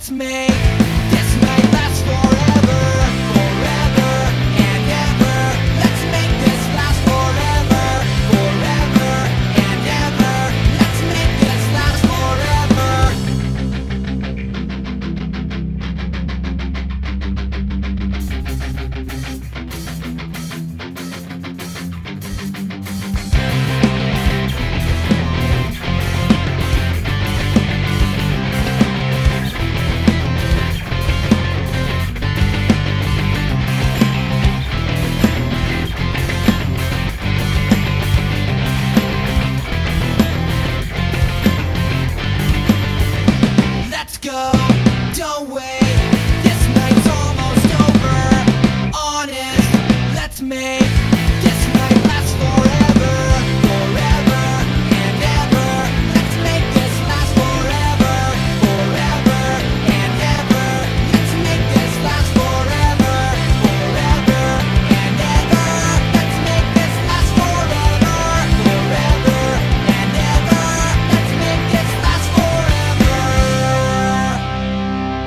That's me.